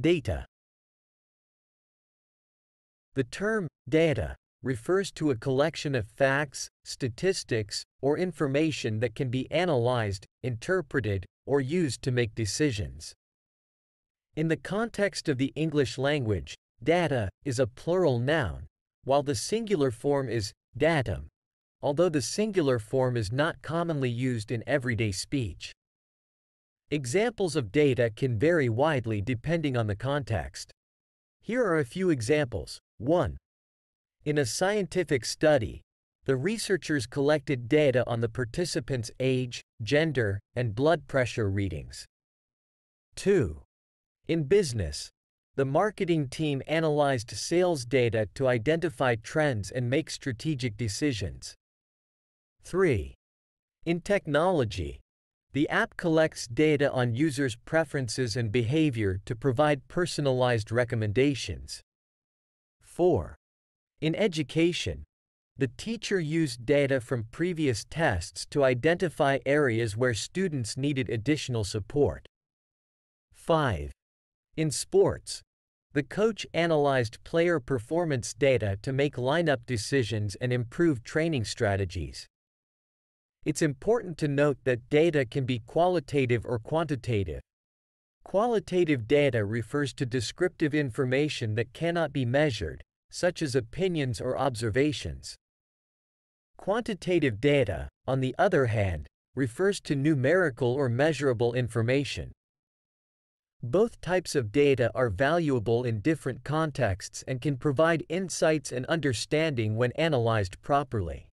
Data. The term data refers to a collection of facts, statistics, or information that can be analyzed, interpreted, or used to make decisions. In the context of the English language, data is a plural noun, while the singular form is datum, although the singular form is not commonly used in everyday speech. Examples of data can vary widely depending on the context. Here are a few examples. 1. In a scientific study, the researchers collected data on the participants' age, gender, and blood pressure readings. 2. In business, the marketing team analyzed sales data to identify trends and make strategic decisions. 3. In technology, the app collects data on users' preferences and behavior to provide personalized recommendations. 4. In education, the teacher used data from previous tests to identify areas where students needed additional support. 5. In sports, the coach analyzed player performance data to make lineup decisions and improve training strategies. It's important to note that data can be qualitative or quantitative. Qualitative data refers to descriptive information that cannot be measured, such as opinions or observations. Quantitative data, on the other hand, refers to numerical or measurable information. Both types of data are valuable in different contexts and can provide insights and understanding when analyzed properly.